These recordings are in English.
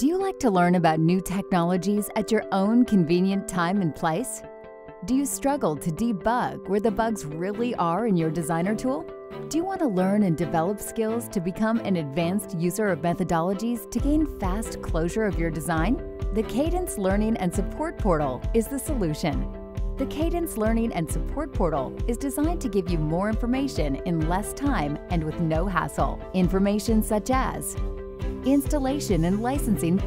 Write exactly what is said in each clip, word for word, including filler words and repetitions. Do you like to learn about new technologies at your own convenient time and place? Do you struggle to debug where the bugs really are in your designer tool? Do you want to learn and develop skills to become an advanced user of methodologies to gain fast closure of your design? The Cadence Learning and Support Portal is the solution. The Cadence Learning and Support Portal is designed to give you more information in less time and with no hassle. Information such as installation and licensing,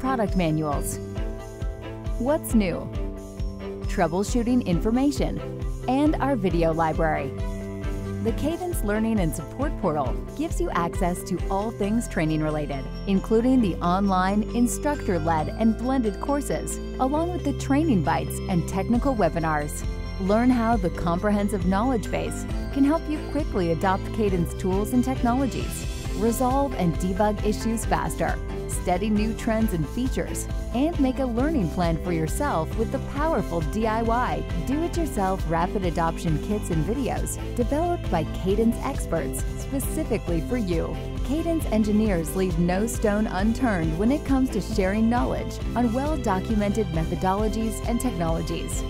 product manuals, what's new, troubleshooting information, and our video library. The Cadence Learning and Support Portal gives you access to all things training related, including the online, instructor-led, and blended courses, along with the training bites and technical webinars. Learn how the comprehensive knowledge base can help you quickly adopt Cadence tools and technologies, resolve and debug issues faster, study new trends and features, and make a learning plan for yourself with the powerful D I Y, do-it-yourself rapid adoption kits and videos developed by Cadence experts specifically for you. Cadence engineers leave no stone unturned when it comes to sharing knowledge on well-documented methodologies and technologies.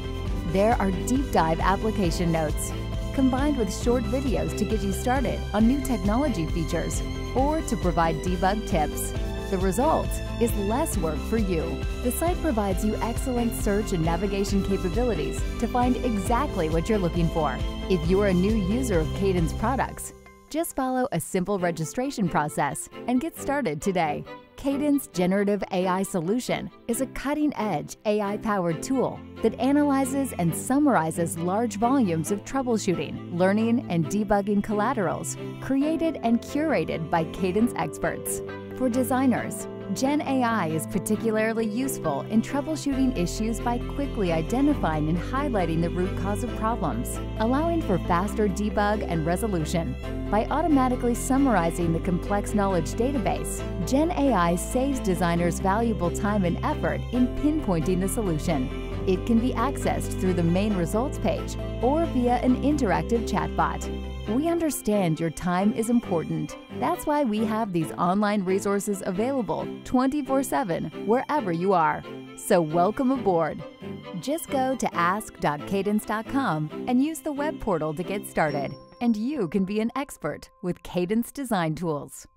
There are deep dive application notes, combined with short videos to get you started on new technology features or to provide debug tips. The result is less work for you. The site provides you excellent search and navigation capabilities to find exactly what you're looking for. If you're a new user of Cadence products, just follow a simple registration process and get started today. Cadence Generative A I Solution is a cutting-edge A I-powered tool that analyzes and summarizes large volumes of troubleshooting, learning, and debugging collaterals created and curated by Cadence experts. For designers, Gen A I is particularly useful in troubleshooting issues by quickly identifying and highlighting the root cause of problems, allowing for faster debug and resolution. By automatically summarizing the complex knowledge database, Gen A I saves designers valuable time and effort in pinpointing the solution. It can be accessed through the main results page or via an interactive chatbot. We understand your time is important. That's why we have these online resources available twenty-four seven wherever you are. So welcome aboard. Just go to ask dot cadence dot com and use the web portal to get started, and you can be an expert with Cadence design tools.